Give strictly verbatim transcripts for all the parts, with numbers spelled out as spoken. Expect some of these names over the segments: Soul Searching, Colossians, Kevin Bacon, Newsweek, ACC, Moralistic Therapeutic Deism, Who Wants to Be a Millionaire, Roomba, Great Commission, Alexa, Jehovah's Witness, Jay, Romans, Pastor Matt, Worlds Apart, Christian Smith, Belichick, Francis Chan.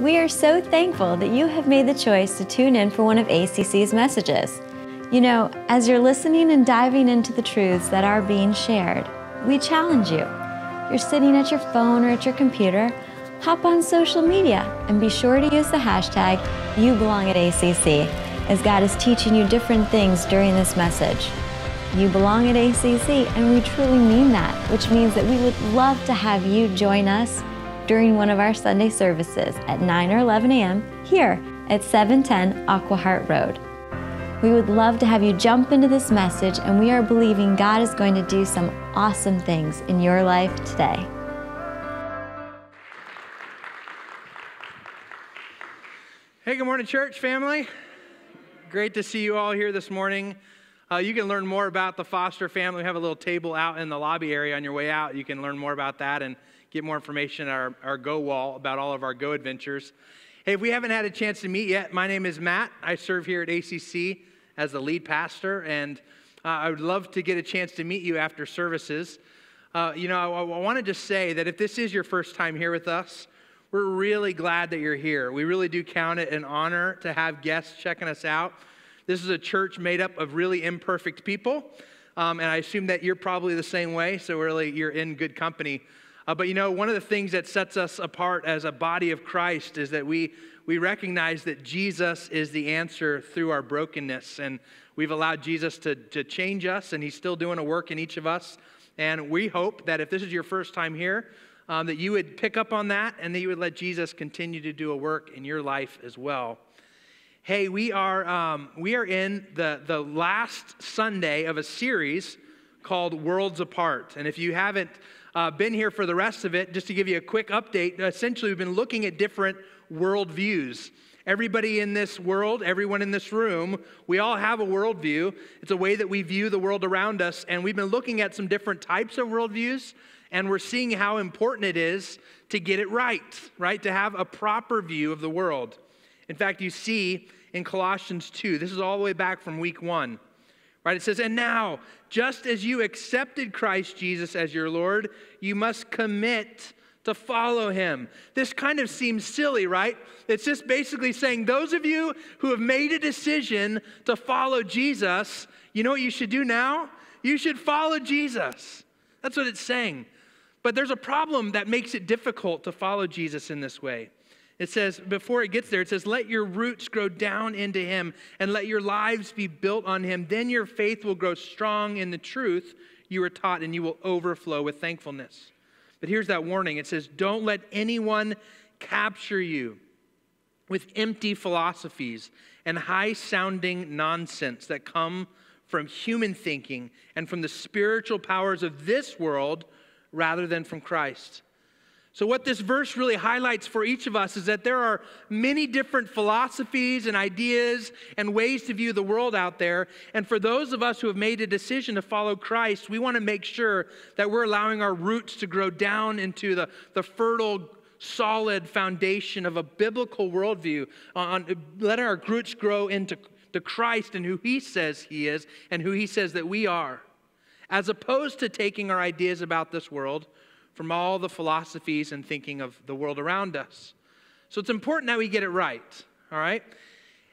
We are so thankful that you have made the choice to tune in for one of A C C's messages. You know, as you're listening and diving into the truths that are being shared, we challenge you. You're sitting at your phone or at your computer, hop on social media and be sure to use the hashtag You Belong at A C C as God is teaching you different things during this message. You belong at A C C, and we truly mean that, which means that we would love to have you join us during one of our Sunday services at nine or eleven a m here at seven ten Aqua Heart Road. We would love to have you jump into this message, and we are believing God is going to do some awesome things in your life today. Hey, good morning, church family. Great to see you all here this morning. Uh, you can learn more about the foster family. We have a little table out in the lobby area on your way out. You can learn more about that and get more information at our, our Go wall about all of our Go adventures. Hey, if we haven't had a chance to meet yet, my name is Matt. I serve here at A C C as the lead pastor, and uh, I would love to get a chance to meet you after services. Uh, you know, I, I want to just say that if this is your first time here with us, we're really glad that you're here. We really do count it an honor to have guests checking us out. This is a church made up of really imperfect people, um, and I assume that you're probably the same way, so really you're in good company. Uh, but you know, one of the things that sets us apart as a body of Christ is that we, we recognize that Jesus is the answer through our brokenness, and we've allowed Jesus to, to change us, and he's still doing a work in each of us. And we hope that if this is your first time here, Um, that you would pick up on that and that you would let Jesus continue to do a work in your life as well. Hey, we are um, we are in the, the last Sunday of a series called Worlds Apart. And if you haven't uh, been here for the rest of it, just to give you a quick update, essentially we've been looking at different worldviews. Everybody in this world, everyone in this room, we all have a worldview. It's a way that we view the world around us. And we've been looking at some different types of worldviews. And we're seeing how important it is to get it right, right? To have a proper view of the world. In fact, you see in Colossians two, this is all the way back from week one, right? It says, and now, just as you accepted Christ Jesus as your Lord, you must commit to follow him. This kind of seems silly, right? It's just basically saying, those of you who have made a decision to follow Jesus, you know what you should do now? You should follow Jesus. That's what it's saying. But there's a problem that makes it difficult to follow Jesus in this way. It says, before it gets there, it says, let your roots grow down into him and let your lives be built on him. Then your faith will grow strong in the truth you were taught and you will overflow with thankfulness. But here's that warning. It says, don't let anyone capture you with empty philosophies and high-sounding nonsense that come from human thinking and from the spiritual powers of this world rather than from Christ. So what this verse really highlights for each of us is that there are many different philosophies and ideas and ways to view the world out there. And for those of us who have made a decision to follow Christ, we want to make sure that we're allowing our roots to grow down into the, the fertile, solid foundation of a biblical worldview, on, on letting our roots grow into to Christ and who he says he is and who he says that we are, as opposed to taking our ideas about this world from all the philosophies and thinking of the world around us. So it's important that we get it right, all right?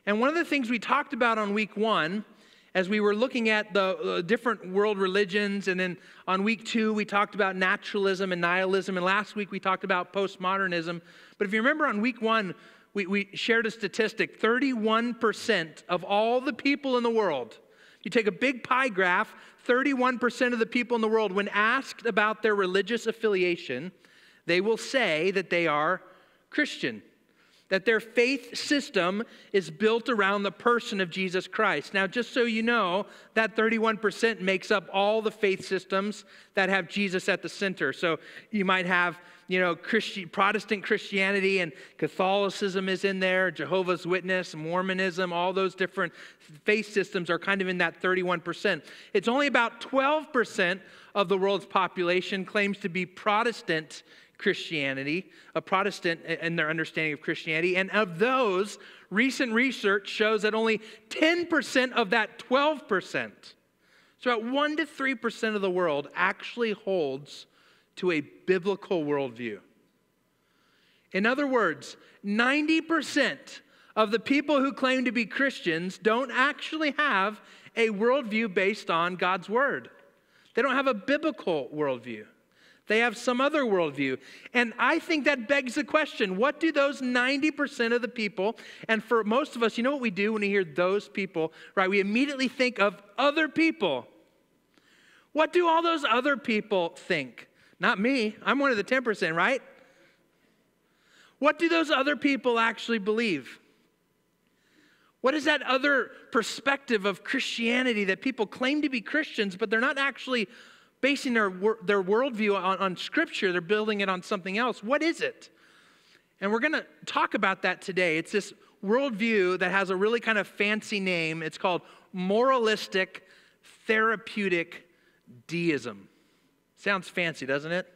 And one of the things we talked about on week one, as we were looking at the different world religions, and then on week two, we talked about naturalism and nihilism, and last week we talked about postmodernism. But if you remember on week one, We, we shared a statistic, thirty-one percent of all the people in the world, you take a big pie graph, thirty-one percent of the people in the world, when asked about their religious affiliation, they will say that they are Christian, that their faith system is built around the person of Jesus Christ. Now, just so you know, that thirty-one percent makes up all the faith systems that have Jesus at the center. So you might have You know, Christi- Protestant Christianity and Catholicism is in there, Jehovah's Witness, Mormonism, all those different faith systems are kind of in that thirty-one percent. It's only about twelve percent of the world's population claims to be Protestant Christianity, a Protestant in their understanding of Christianity. And of those, recent research shows that only ten percent of that twelve percent, so about one to three percent of the world actually holds to a biblical worldview. In other words, ninety percent of the people who claim to be Christians don't actually have a worldview based on God's word. They don't have a biblical worldview. They have some other worldview. And I think that begs the question, what do those ninety percent of the people, and for most of us, you know what we do when we hear those people, right? We immediately think of other people. What do all those other people think? Not me. I'm one of the ten percent, right? What do those other people actually believe? What is that other perspective of Christianity that people claim to be Christians, but they're not actually basing their, their worldview on, on Scripture? They're building it on something else. What is it? And we're going to talk about that today. It's this worldview that has a really kind of fancy name. It's called Moralistic Therapeutic Deism. Sounds fancy, doesn't it?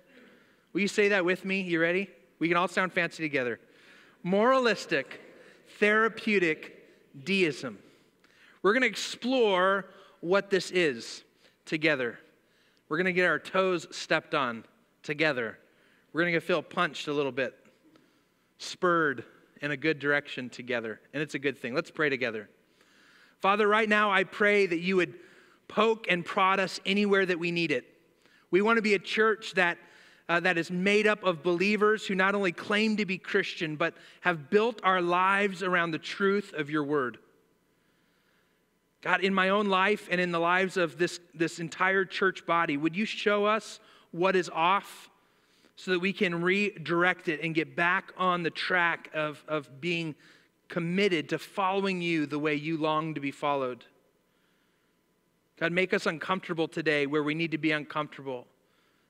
Will you say that with me? You ready? We can all sound fancy together. Moralistic Therapeutic Deism. We're going to explore what this is together. We're going to get our toes stepped on together. We're going to feel punched a little bit, spurred in a good direction together. And it's a good thing. Let's pray together. Father, right now I pray that you would poke and prod us anywhere that we need it. We want to be a church that, uh, that is made up of believers who not only claim to be Christian, but have built our lives around the truth of your word. God, in my own life and in the lives of this, this entire church body, would you show us what is off so that we can redirect it and get back on the track of, of being committed to following you the way you long to be followed? God, make us uncomfortable today where we need to be uncomfortable.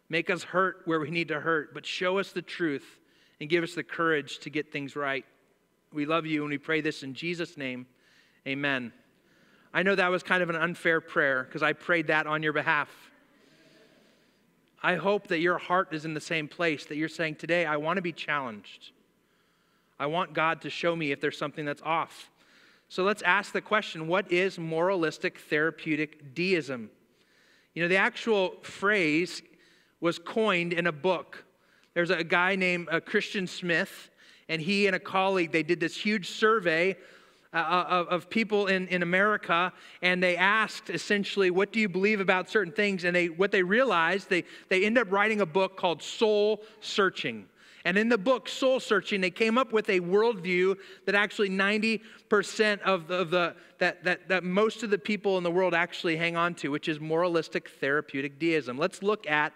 Make us hurt where we need to hurt, but show us the truth and give us the courage to get things right. We love you and we pray this in Jesus' name. Amen. I know that was kind of an unfair prayer because I prayed that on your behalf. I hope that your heart is in the same place, that you're saying today, I want to be challenged. I want God to show me if there's something that's off. So let's ask the question, what is moralistic therapeutic deism? You know, the actual phrase was coined in a book. There's a guy named uh, Christian Smith, and he and a colleague, they did this huge survey Uh, of, of people in, in America, and they asked essentially, what do you believe about certain things? And they what they realized, they, they ended up writing a book called Soul Searching. And in the book Soul Searching, they came up with a worldview that actually ninety percent of the, of the that, that, that most of the people in the world actually hang on to, which is moralistic therapeutic deism. Let's look at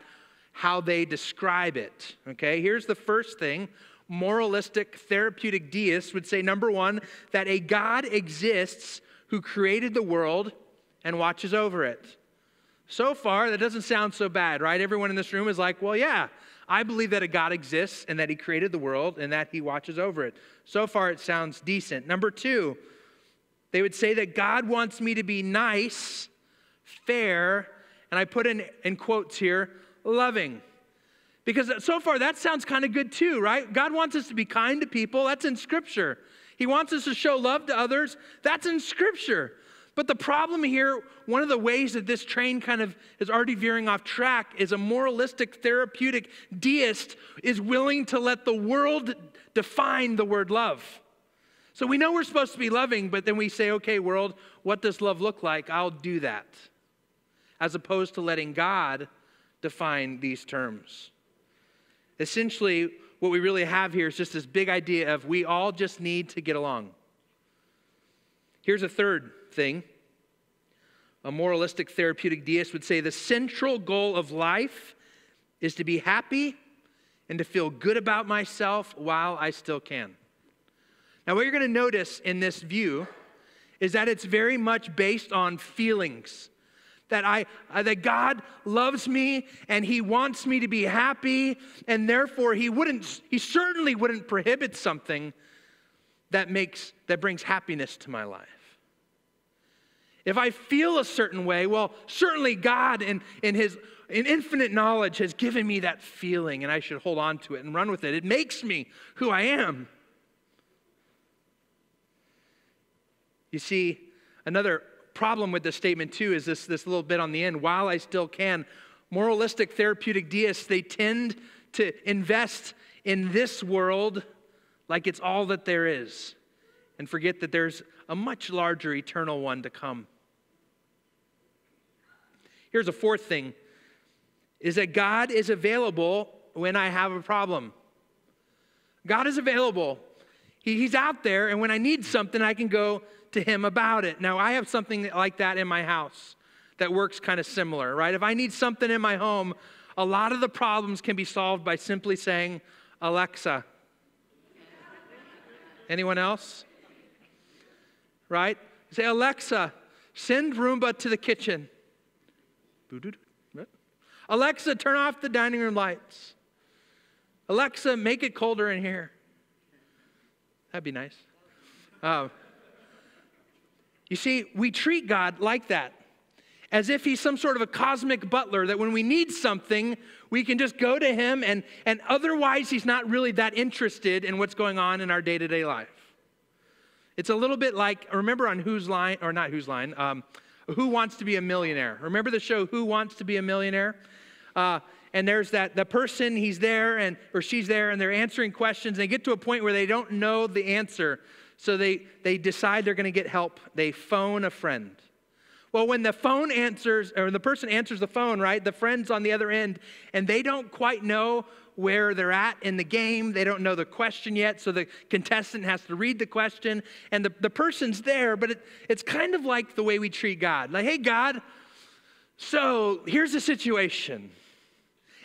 how they describe it, okay? Here's the first thing. Moralistic therapeutic deists would say, number one, that a God exists who created the world and watches over it. So far, that doesn't sound so bad, right? Everyone in this room is like, well, yeah, I believe that a God exists and that he created the world and that he watches over it. So far, it sounds decent. Number two, they would say that God wants me to be nice, fair, and I put in, in quotes here, loving. Because so far, that sounds kind of good too, right? God wants us to be kind to people. That's in Scripture. He wants us to show love to others. That's in Scripture. But the problem here, one of the ways that this train kind of is already veering off track is a moralistic therapeutic deist is willing to let the world define the word love. So we know we're supposed to be loving, but then we say, okay, world, what does love look like? I'll do that. As opposed to letting God define these terms. Essentially, what we really have here is just this big idea of we all just need to get along. Here's a third thing. A moralistic therapeutic deist would say the central goal of life is to be happy and to feel good about myself while I still can. Now, what you're going to notice in this view is that it's very much based on feelings. That I, uh, that God loves me and he wants me to be happy, and therefore he wouldn't, he certainly wouldn't prohibit something that makes, that brings happiness to my life. If I feel a certain way, well, certainly God in, in his in infinite knowledge has given me that feeling, and I should hold on to it and run with it. It makes me who I am. You see, another problem with this statement too is this, this little bit on the end, while I still can. Moralistic therapeutic deists, they tend to invest in this world like it's all that there is, and forget that there's a much larger eternal one to come. Here's a fourth thing, is that God is available when I have a problem. God is available. He, he's out there, and when I need something, I can go to him about it. Now, I have something like that in my house that works kind of similar, right? If I need something in my home, a lot of the problems can be solved by simply saying, Alexa. Anyone else? Right? Say, Alexa, send Roomba to the kitchen. Alexa, turn off the dining room lights. Alexa, make it colder in here. That'd be nice. Um, you see, we treat God like that, as if he's some sort of a cosmic butler, that when we need something, we can just go to him, and, and otherwise he's not really that interested in what's going on in our day-to-day life. It's a little bit like, remember on Who's Line, or not Who's Line, um, Who Wants to Be a Millionaire? Remember the show Who Wants to Be a Millionaire? Uh, and there's that the person, he's there, and or she's there, and they're answering questions. They get to a point where they don't know the answer, so they, they decide they're going to get help. They phone a friend. Well, when the phone answers, or the person answers the phone, right, the friend's on the other end, and they don't quite know where they're at in the game. They don't know the question yet, so the contestant has to read the question, and the, the person's there, but it, it's kind of like the way we treat God. Like, hey, God, so here's the situation.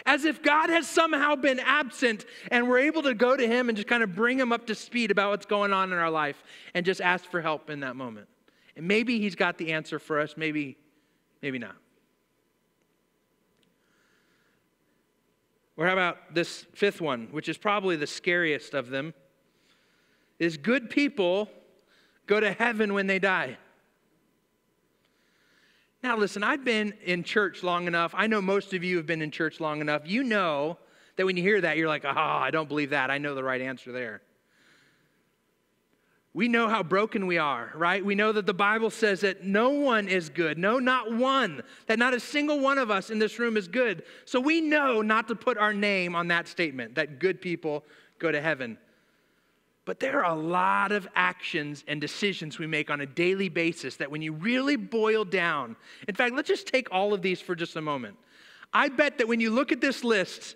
As if God has somehow been absent, and we're able to go to him and just kind of bring him up to speed about what's going on in our life and just ask for help in that moment. And maybe he's got the answer for us, maybe, maybe not. Or how about this fifth one, which is probably the scariest of them, is good people go to heaven when they die. Now listen, I've been in church long enough. I know most of you have been in church long enough. You know that when you hear that, you're like, oh, I don't believe that. I know the right answer there. We know how broken we are, right? We know that the Bible says that no one is good. No, not one. That not a single one of us in this room is good. So we know not to put our name on that statement, that good people go to heaven. But there are a lot of actions and decisions we make on a daily basis that when you really boil down, in fact, let's just take all of these for just a moment. I bet that when you look at this list,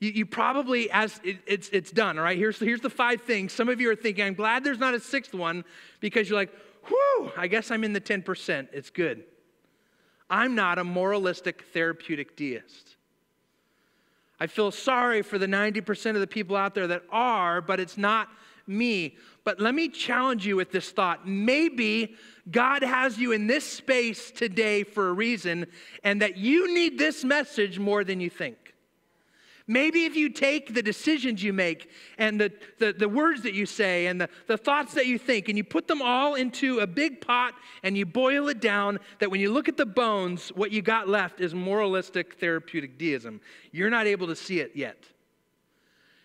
You, you probably, as it, it's, it's done, all right? Here's, here's the five things. Some of you are thinking, I'm glad there's not a sixth one, because you're like, whew, I guess I'm in the ten percent. It's good. I'm not a moralistic therapeutic deist. I feel sorry for the ninety percent of the people out there that are, but it's not me. But let me challenge you with this thought. Maybe God has you in this space today for a reason, and that you need this message more than you think. Maybe if you take the decisions you make and the, the, the words that you say and the, the thoughts that you think, and you put them all into a big pot and you boil it down, that when you look at the bones, what you got left is moralistic therapeutic deism. You're not able to see it yet.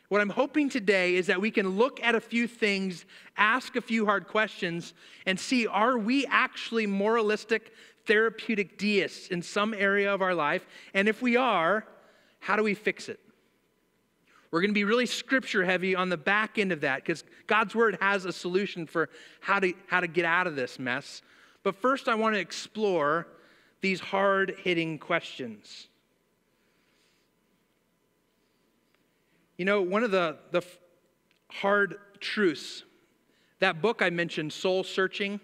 What I'm hoping today is that we can look at a few things, ask a few hard questions, and see, are we actually moralistic therapeutic deists in some area of our life? And if we are, how do we fix it? We're going to be really scripture-heavy on the back end of that, because God's Word has a solution for how to, how to get out of this mess. But first, I want to explore these hard-hitting questions. You know, one of the, the hard truths, that book I mentioned, Soul Searching,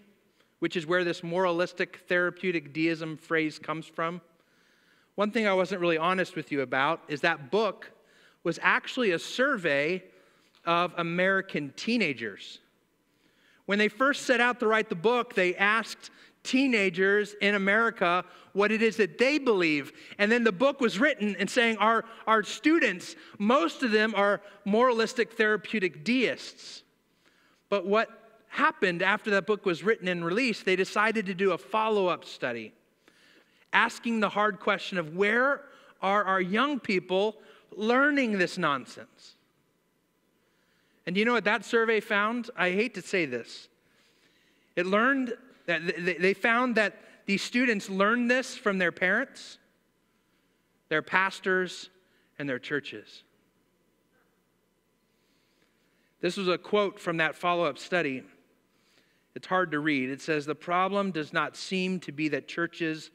which is where this moralistic therapeutic deism phrase comes from. One thing I wasn't really honest with you about is that book was actually a survey of American teenagers. When they first set out to write the book, they asked teenagers in America what it is that they believe. And then the book was written and saying our, our students, most of them are moralistic therapeutic deists. But what happened after that book was written and released, they decided to do a follow-up study, asking the hard question of where are our young people learning this nonsense? And you know what that survey found? I hate to say this. It learned that they found that these students learned this from their parents, their pastors, and their churches. This was a quote from that follow-up study. It's hard to read. It says, the problem does not seem to be that churches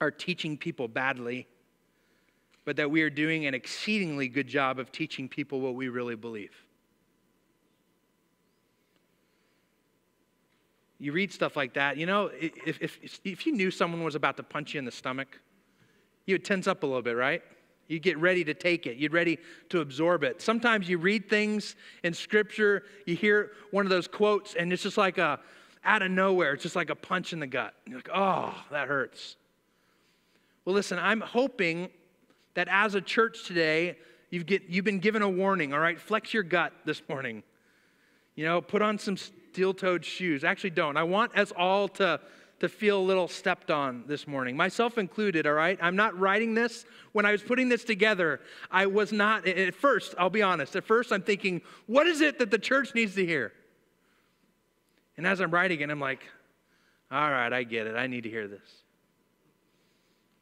are teaching people badly, but that we are doing an exceedingly good job of teaching people what we really believe. You read stuff like that, you know, if, if, if you knew someone was about to punch you in the stomach, you would tense up a little bit, right? You'd get ready to take it. You'd ready to absorb it. Sometimes you read things in Scripture, you hear one of those quotes, and it's just like a, out of nowhere, it's just like a punch in the gut. You're like, oh, that hurts. Well, listen, I'm hoping that as a church today, you've, get, you've been given a warning, all right? Flex your gut this morning. You know, put on some steel-toed shoes. Actually, don't. I want us all to, to feel a little stepped on this morning, myself included, all right? I'm not writing this. When I was putting this together, I was not, at first, I'll be honest, at first I'm thinking, what is it that the church needs to hear? And as I'm writing it, I'm like, all right, I get it. I need to hear this.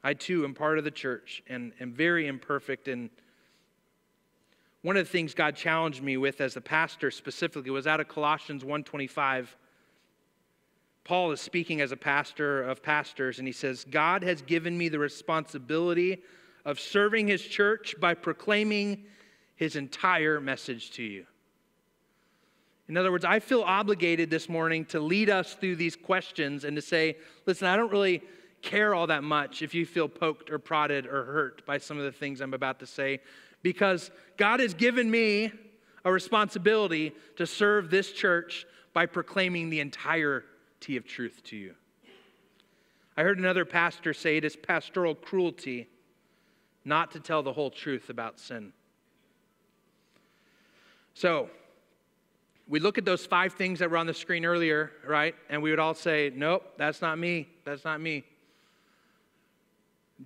I, too, am part of the church and am very imperfect. And one of the things God challenged me with as a pastor specifically was out of Colossians one twenty-five. Paul is speaking as a pastor of pastors, and he says, God has given me the responsibility of serving his church by proclaiming his entire message to you. In other words, I feel obligated this morning to lead us through these questions and to say, listen, I don't really care all that much if you feel poked or prodded or hurt by some of the things I'm about to say, because God has given me a responsibility to serve this church by proclaiming the entirety of truth to you. I heard another pastor say it is pastoral cruelty not to tell the whole truth about sin. So, we look at those five things that were on the screen earlier, right? And we would all say, nope, that's not me, that's not me.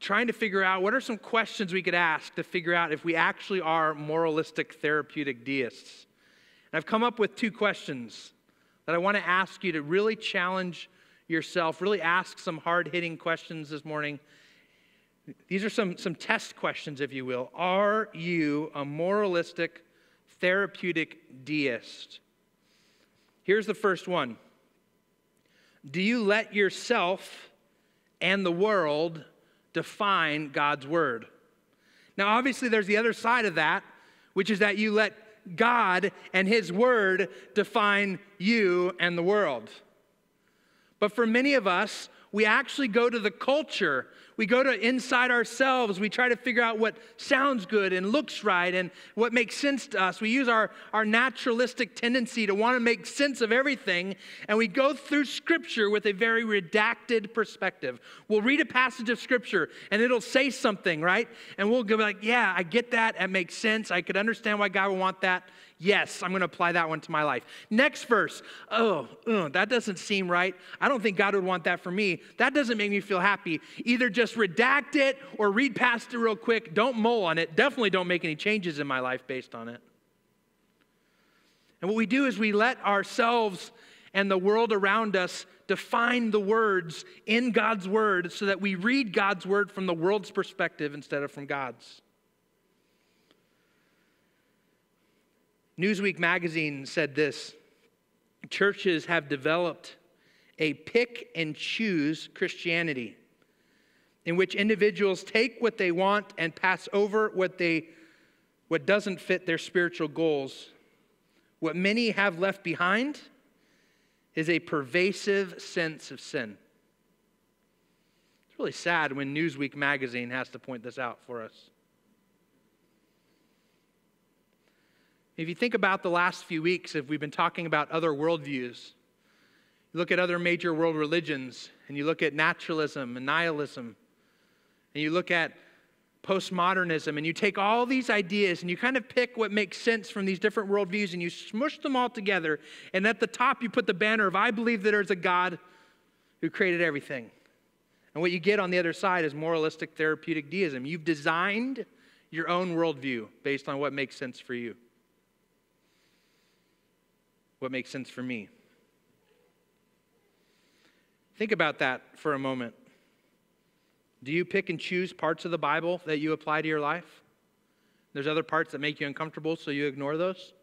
Trying to figure out what are some questions we could ask to figure out if we actually are moralistic therapeutic deists. And I've come up with two questions that I want to ask you to really challenge yourself, really ask some hard-hitting questions this morning. These are some, some test questions, if you will. Are you a moralistic therapeutic deist? Here's the first one. Do you let yourself and the world define God's word? Now, obviously, there's the other side of that, which is that you let God and his word define you and the world. But for many of us, we actually go to the culture. We go to inside ourselves. We try to figure out what sounds good and looks right and what makes sense to us. We use our, our naturalistic tendency to want to make sense of everything, and we go through Scripture with a very redacted perspective. We'll read a passage of Scripture, and it'll say something, right? And we'll go like, yeah, I get that. That makes sense. I could understand why God would want that. Yes, I'm going to apply that one to my life. Next verse. Oh, uh, that doesn't seem right. I don't think God would want that for me. That doesn't make me feel happy. Either just redact it or read past it real quick. Don't mull on it. Definitely don't make any changes in my life based on it. And what we do is we let ourselves and the world around us define the words in God's word so that we read God's word from the world's perspective instead of from God's. Newsweek magazine said this: churches have developed a pick and choose Christianity in which individuals take what they want and pass over what they what doesn't fit their spiritual goals. What many have left behind is a pervasive sense of sin. It's really sad when Newsweek magazine has to point this out for us. If you think about the last few weeks, if we've been talking about other worldviews, you look at other major world religions, and you look at naturalism and nihilism, and you look at postmodernism, and you take all these ideas, and you kind of pick what makes sense from these different worldviews, and you smush them all together, and at the top you put the banner of, I believe that there's a God who created everything. And what you get on the other side is moralistic therapeutic deism. You've designed your own worldview based on what makes sense for you. What makes sense for me? Think about that for a moment. Do you pick and choose parts of the Bible that you apply to your life? There's other parts that make you uncomfortable, so you ignore those?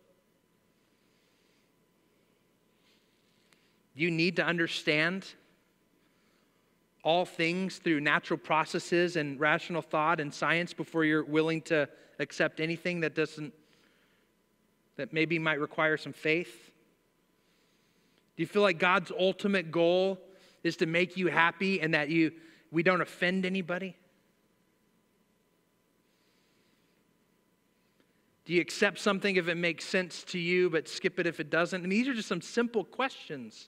you need to understand all things through natural processes and rational thought and science before you're willing to accept anything that doesn't, that maybe might require some faith? Do you feel like God's ultimate goal is to make you happy and that you we don't offend anybody? Do you accept something if it makes sense to you, but skip it if it doesn't? I mean, these are just some simple questions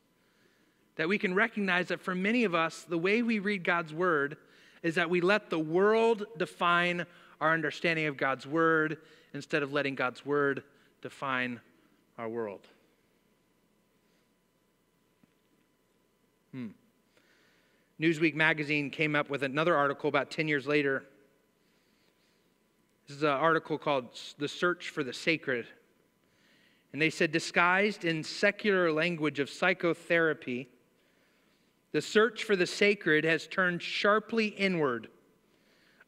that we can recognize that for many of us, the way we read God's word is that we let the world define our understanding of God's word instead of letting God's word define our world. Hmm. Newsweek magazine came up with another article about ten years later. This is an article called The Search for the Sacred. And they said, disguised in secular language of psychotherapy, the search for the sacred has turned sharply inward,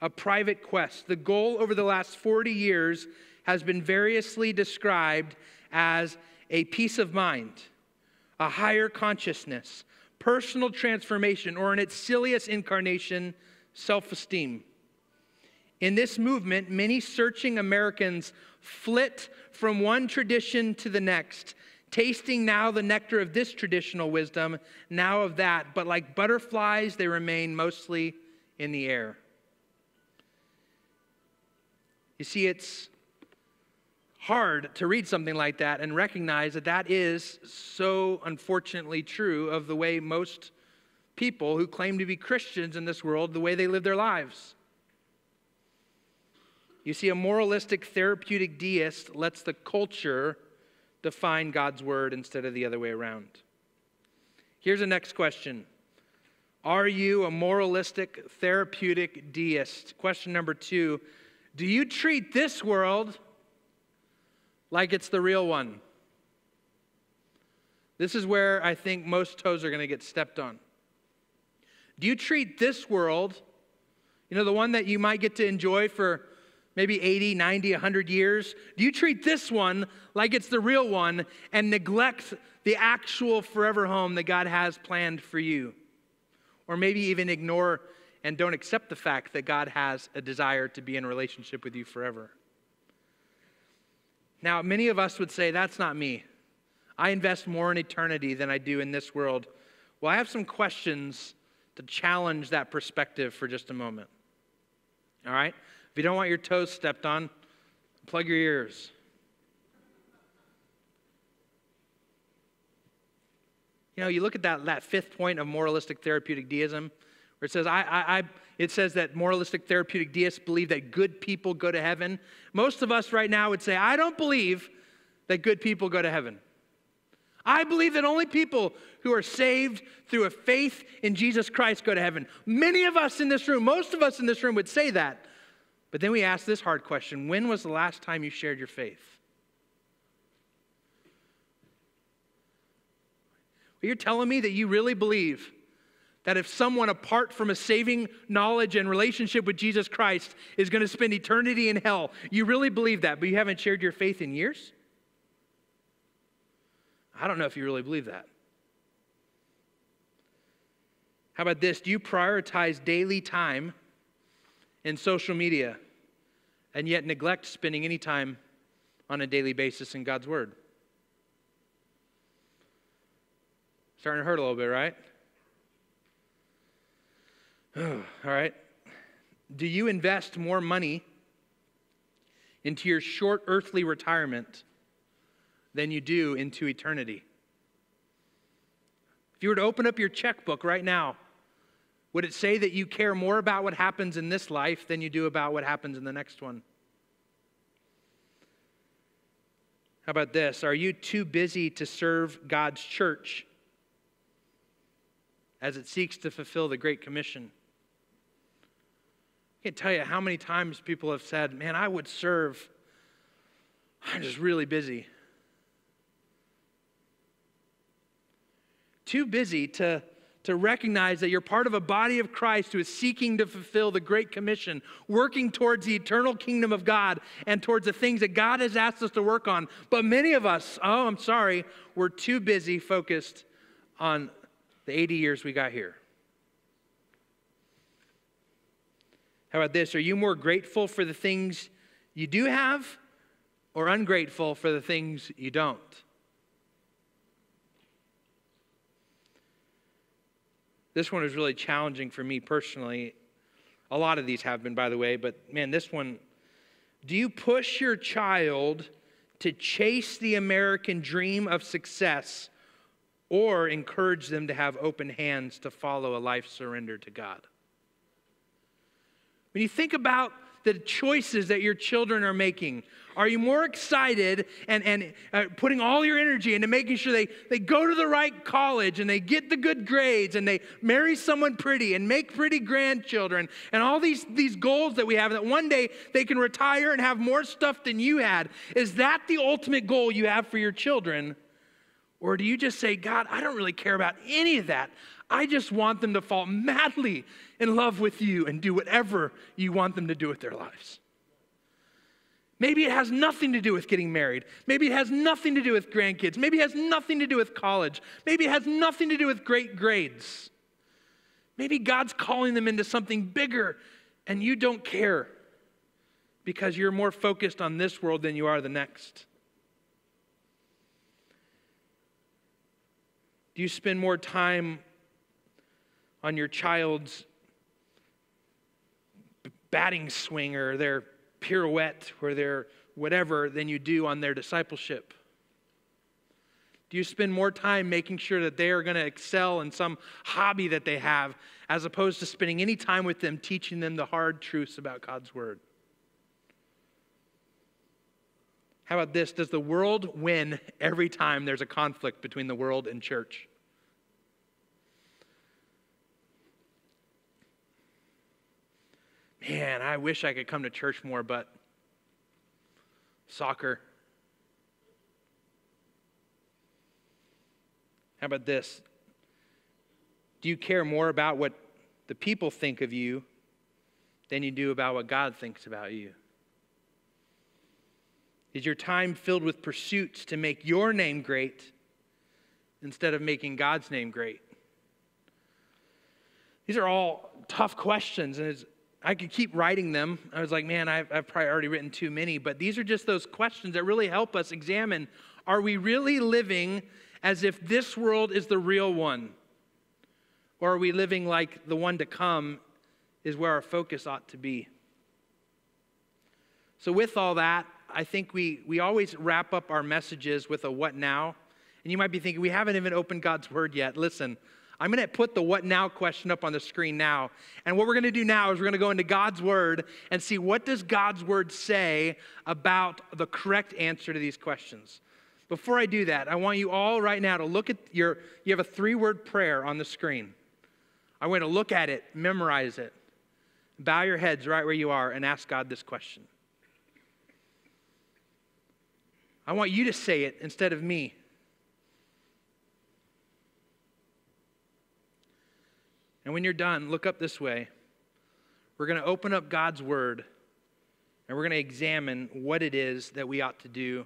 a private quest. The goal over the last forty years has been variously described as a peace of mind, a higher consciousness, personal transformation, or in its silliest incarnation, self-esteem. In this movement, many searching Americans flit from one tradition to the next, tasting now the nectar of this traditional wisdom, now of that, but like butterflies, they remain mostly in the air. You see, it's hard to read something like that and recognize that that is so unfortunately true of the way most people who claim to be Christians in this world, the way they live their lives. You see, a moralistic therapeutic deist lets the culture define God's word instead of the other way around. Here's the next question. Are you a moralistic therapeutic deist? Question number two. Do you treat this world like it's the real one? This is where I think most toes are going to get stepped on. Do you treat this world, you know, the one that you might get to enjoy for maybe eighty, ninety, a hundred years, do you treat this one like it's the real one and neglect the actual forever home that God has planned for you? Or maybe even ignore and don't accept the fact that God has a desire to be in relationship with you forever. Now, many of us would say, that's not me. I invest more in eternity than I do in this world. Well, I have some questions to challenge that perspective for just a moment. All right? If you don't want your toes stepped on, plug your ears. You know, you look at that, that fifth point of moralistic therapeutic deism, where it says, I, I, I, it says that moralistic therapeutic deists believe that good people go to heaven. Most of us right now would say, I don't believe that good people go to heaven. I believe that only people who are saved through a faith in Jesus Christ go to heaven. Many of us in this room, most of us in this room would say that. But then we ask this hard question, when was the last time you shared your faith? Well, you're telling me that you really believe that if someone apart from a saving knowledge and relationship with Jesus Christ is going to spend eternity in hell, you really believe that, but you haven't shared your faith in years? I don't know if you really believe that. How about this? Do you prioritize daily time in social media, and yet neglect spending any time on a daily basis in God's word? Starting to hurt a little bit, right? Oh, all right. Do you invest more money into your short earthly retirement than you do into eternity? If you were to open up your checkbook right now, would it say that you care more about what happens in this life than you do about what happens in the next one? How about this? Are you too busy to serve God's church as it seeks to fulfill the Great Commission? I can't tell you how many times people have said, man, I would serve. I'm just really busy. Too busy to... to recognize that you're part of a body of Christ who is seeking to fulfill the Great Commission, working towards the eternal kingdom of God and towards the things that God has asked us to work on. But many of us, oh, I'm sorry, we're too busy focused on the eighty years we got here? How about this? Are you more grateful for the things you do have or ungrateful for the things you don't? This one is really challenging for me personally. A lot of these have been, by the way, but man, this one. Do you push your child to chase the American dream of success or encourage them to have open hands to follow a life surrendered to God? When you think about the choices that your children are making, are you more excited and, and uh, putting all your energy into making sure they, they go to the right college and they get the good grades and they marry someone pretty and make pretty grandchildren and all these, these goals that we have, that one day they can retire and have more stuff than you had? Is that the ultimate goal you have for your children? Or do you just say, God, I don't really care about any of that. I just want them to fall madly in love with you and do whatever you want them to do with their lives. Maybe it has nothing to do with getting married. Maybe it has nothing to do with grandkids. Maybe it has nothing to do with college. Maybe it has nothing to do with great grades. Maybe God's calling them into something bigger and you don't care because you're more focused on this world than you are the next. Do you spend more time on your child's batting swing or their pirouette or their whatever than you do on their discipleship? Do you spend more time making sure that they are going to excel in some hobby that they have as opposed to spending any time with them teaching them the hard truths about God's word? How about this? Does the world win every time there's a conflict between the world and church? Man, I wish I could come to church more, but soccer. How about this? Do you care more about what the people think of you than you do about what God thinks about you? Is your time filled with pursuits to make your name great instead of making God's name great? These are all tough questions, and it's I could keep writing them. I was like, man, I've, I've probably already written too many, but these are just those questions that really help us examine, are we really living as if this world is the real one? Or are we living like the one to come is where our focus ought to be? So with all that, I think we, we always wrap up our messages with a what now. And you might be thinking, we haven't even opened God's word yet. Listen, I'm going to put the what now question up on the screen now. And what we're going to do now is we're going to go into God's word and see what does God's word say about the correct answer to these questions. Before I do that, I want you all right now to look at your, you have a three-word prayer on the screen. I want you to look at it, memorize it, bow your heads right where you are and ask God this question. I want you to say it instead of me. And when you're done, look up this way. We're going to open up God's word and we're going to examine what it is that we ought to do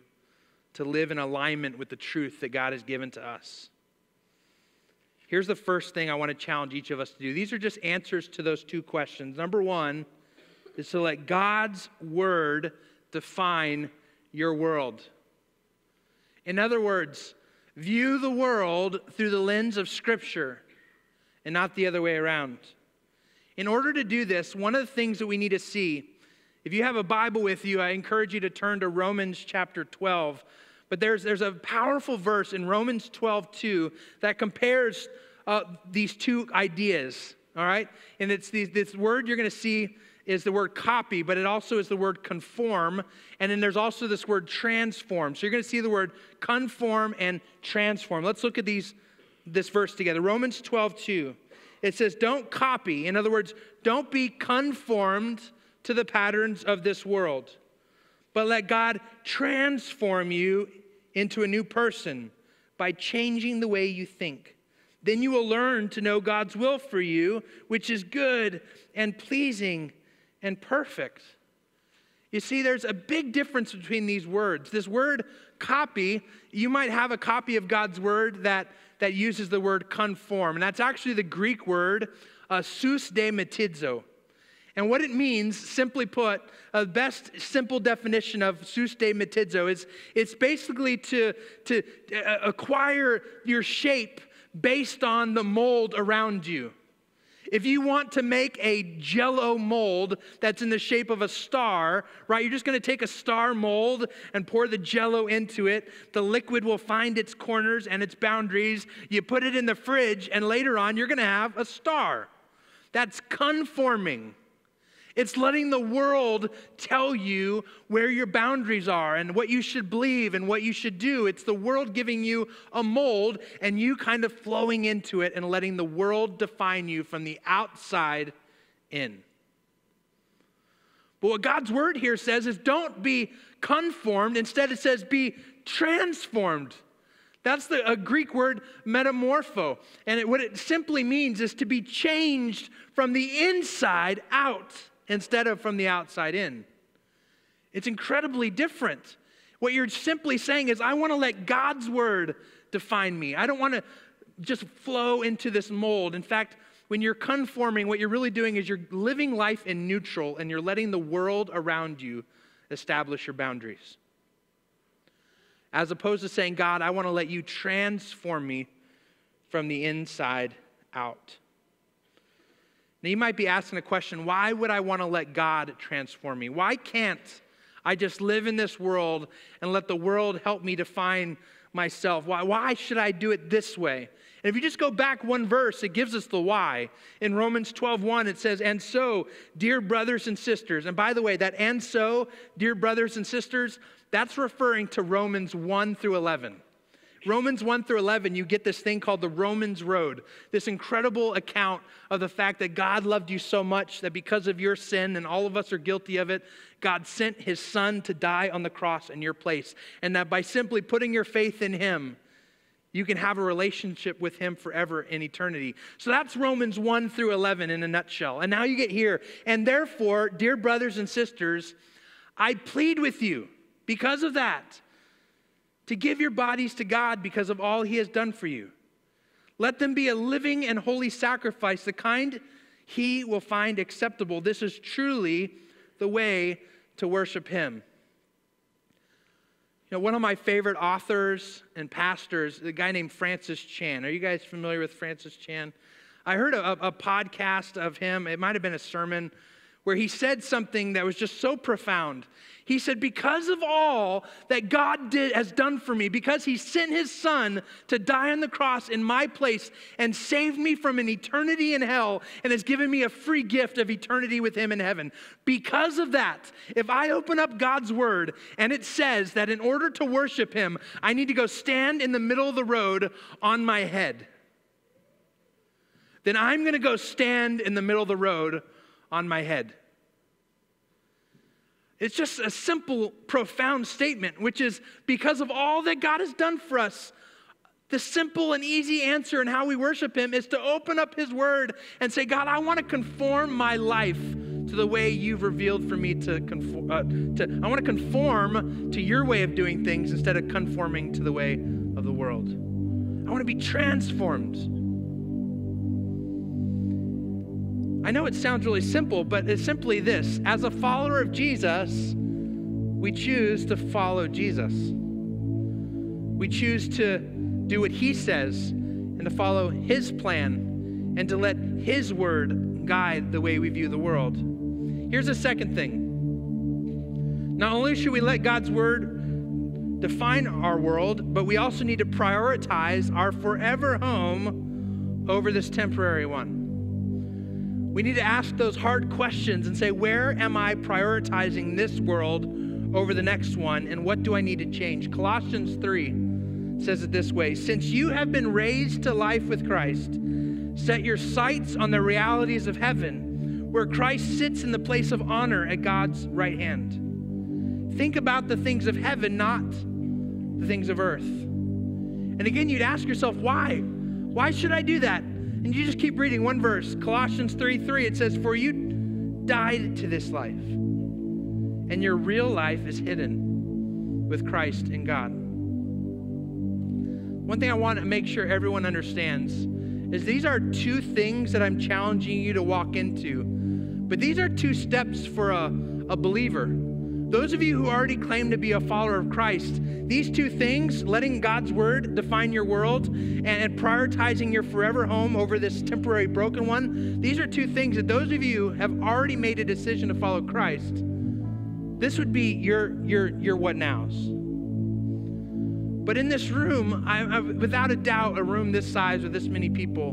to live in alignment with the truth that God has given to us. Here's the first thing I want to challenge each of us to do. These are just answers to those two questions. Number one is to let God's word define your world. In other words, view the world through the lens of Scripture and not the other way around. In order to do this, one of the things that we need to see, if you have a Bible with you, I encourage you to turn to Romans chapter twelve. But there's, there's a powerful verse in Romans twelve two that compares uh, these two ideas, all right? And it's these, this word you're going to see is the word copy, but it also is the word conform. And then there's also this word transform. So you're going to see the word conform and transform. Let's look at these this verse together. Romans twelve two. It says, don't copy. In other words, don't be conformed to the patterns of this world, but let God transform you into a new person by changing the way you think. Then you will learn to know God's will for you, which is good and pleasing and perfect. You see, there's a big difference between these words. This word copy, you might have a copy of God's word that, that uses the word conform. And that's actually the Greek word uh, susdematizo. And what it means, simply put, a best simple definition of susdematizo is it's basically to, to acquire your shape based on the mold around you. If you want to make a Jell-O mold that's in the shape of a star, right, you're just going to take a star mold and pour the Jell-O into it. The liquid will find its corners and its boundaries. You put it in the fridge, and later on, you're going to have a star. That's conforming. It's letting the world tell you where your boundaries are and what you should believe and what you should do. It's the world giving you a mold and you kind of flowing into it and letting the world define you from the outside in. But what God's word here says is don't be conformed. Instead, it says be transformed. That's the a Greek word metamorpho. And it, what it simply means is to be changed from the inside out, instead of from the outside in. It's incredibly different. What you're simply saying is, I want to let God's word define me. I don't want to just flow into this mold. In fact, when you're conforming, what you're really doing is you're living life in neutral and you're letting the world around you establish your boundaries. As opposed to saying, God, I want to let you transform me from the inside out. Now, you might be asking the question, why would I want to let God transform me? Why can't I just live in this world and let the world help me define myself? Why, why should I do it this way? And if you just go back one verse, it gives us the why. In Romans twelve one, it says, and so, dear brothers and sisters. And by the way, that and so, dear brothers and sisters, that's referring to Romans one through eleven. Romans one through eleven, you get this thing called the Romans Road, this incredible account of the fact that God loved you so much that because of your sin, and all of us are guilty of it, God sent his son to die on the cross in your place. And that by simply putting your faith in him, you can have a relationship with him forever in eternity. So that's Romans one through eleven in a nutshell. And now you get here. And therefore, dear brothers and sisters, I plead with you because of that, to give your bodies to God because of all he has done for you. Let them be a living and holy sacrifice, the kind he will find acceptable. This is truly the way to worship him. You know, one of my favorite authors and pastors, a guy named Francis Chan. Are you guys familiar with Francis Chan? I heard a, a podcast of him. It might have been a sermon where he said something that was just so profound. He said, because of all that God did, has done for me, because he sent his son to die on the cross in my place and save me from an eternity in hell and has given me a free gift of eternity with him in heaven. Because of that, if I open up God's word and it says that in order to worship him, I need to go stand in the middle of the road on my head, then I'm going to go stand in the middle of the road on my head. It's just a simple, profound statement, which is because of all that God has done for us, the simple and easy answer in how we worship him is to open up his word and say, God, I want to conform my life to the way you've revealed for me to conform. Uh, to, I want to conform to your way of doing things instead of conforming to the way of the world. I want to be transformed. I know it sounds really simple, but it's simply this. As a follower of Jesus, we choose to follow Jesus. We choose to do what he says and to follow his plan and to let his word guide the way we view the world. Here's a second thing. Not only should we let God's word define our world, but we also need to prioritize our forever home over this temporary one. We need to ask those hard questions and say, where am I prioritizing this world over the next one, and what do I need to change? Colossians three says it this way, since you have been raised to life with Christ, set your sights on the realities of heaven, where Christ sits in the place of honor at God's right hand. Think about the things of heaven, not the things of earth. And again, you'd ask yourself, why? Why should I do that? And you just keep reading one verse, Colossians three three, it says, for you died to this life, and your real life is hidden with Christ in God. One thing I want to make sure everyone understands is these are two things that I'm challenging you to walk into. But these are two steps for a, a believer. Those of you who already claim to be a follower of Christ, these two things, letting God's word define your world and prioritizing your forever home over this temporary broken one, these are two things that those of you have already made a decision to follow Christ. This would be your, your, your what nows. But in this room, I, I, without a doubt, a room this size with this many people,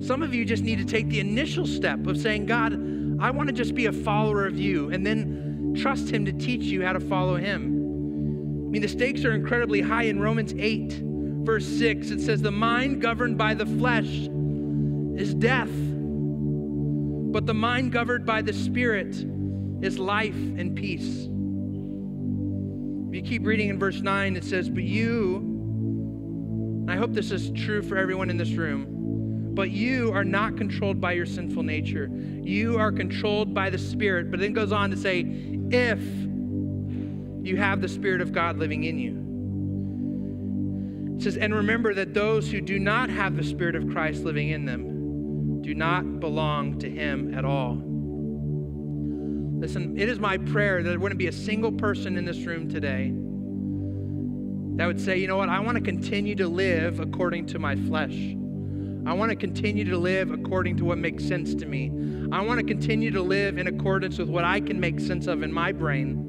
some of you just need to take the initial step of saying, God, I want to just be a follower of you, and then trust him to teach you how to follow him. I mean, the stakes are incredibly high. In Romans eight, verse six, it says, the mind governed by the flesh is death, but the mind governed by the Spirit is life and peace. If you keep reading in verse nine, it says, but you, and I hope this is true for everyone in this room, but you are not controlled by your sinful nature. You are controlled by the Spirit. But then it goes on to say, if you have the Spirit of God living in you. It says, and remember that those who do not have the Spirit of Christ living in them do not belong to him at all. Listen, it is my prayer that there wouldn't be a single person in this room today that would say, you know what, I want to continue to live according to my flesh. I want to continue to live according to what makes sense to me. I want to continue to live in accordance with what I can make sense of in my brain.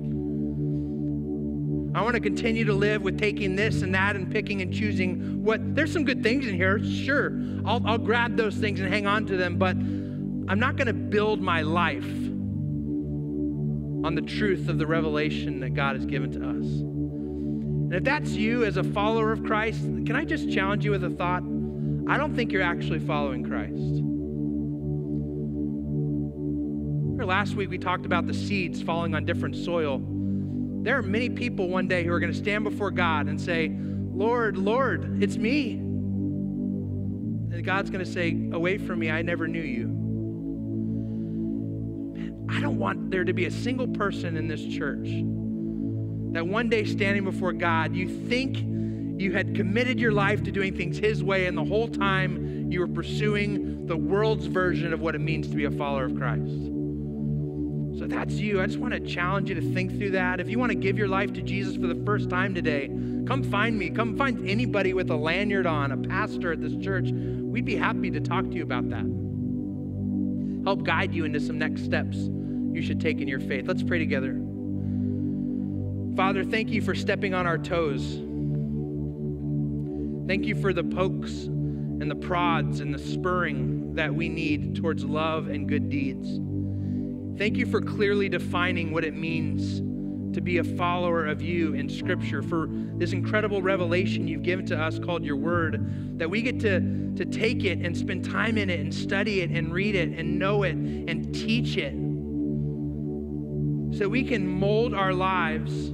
I want to continue to live with taking this and that and picking and choosing what, there's some good things in here, sure. I'll, I'll grab those things and hang on to them, but I'm not going to build my life on the truth of the revelation that God has given to us. And if that's you as a follower of Christ, can I just challenge you with a thought? I don't think you're actually following Christ. Last week we talked about the seeds falling on different soil. There are many people one day who are going to stand before God and say, Lord, Lord, it's me. And God's going to say, away from me, I never knew you. Man, I don't want there to be a single person in this church that one day standing before God, you think you had committed your life to doing things his way, and the whole time you were pursuing the world's version of what it means to be a follower of Christ. So that's you. I just want to challenge you to think through that. If you want to give your life to Jesus for the first time today, come find me. Come find anybody with a lanyard on, a pastor at this church. We'd be happy to talk to you about that. Help guide you into some next steps you should take in your faith. Let's pray together. Father, thank you for stepping on our toes. Thank you for the pokes and the prods and the spurring that we need towards love and good deeds. Thank you for clearly defining what it means to be a follower of you in Scripture, for this incredible revelation you've given to us called your word, that we get to, to take it and spend time in it and study it and read it and know it and teach it so we can mold our lives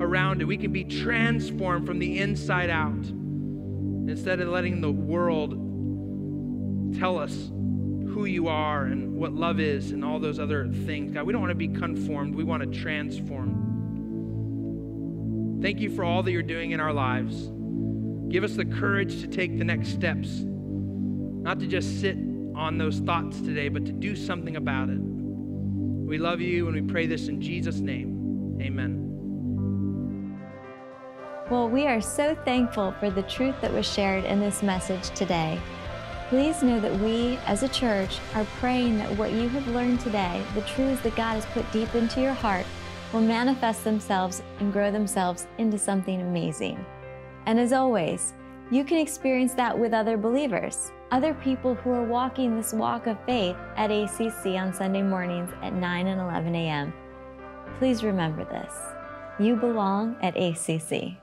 around it. We can be transformed from the inside out, instead of letting the world tell us who you are and what love is and all those other things. God, we don't want to be conformed. We want to transform. Thank you for all that you're doing in our lives. Give us the courage to take the next steps, not to just sit on those thoughts today, but to do something about it. We love you, and we pray this in Jesus' name. Amen. Well, we are so thankful for the truth that was shared in this message today. Please know that we, as a church, are praying that what you have learned today, the truths that God has put deep into your heart, will manifest themselves and grow themselves into something amazing. And as always, you can experience that with other believers, other people who are walking this walk of faith at A C C on Sunday mornings at nine and eleven a m Please remember this. You belong at A C C.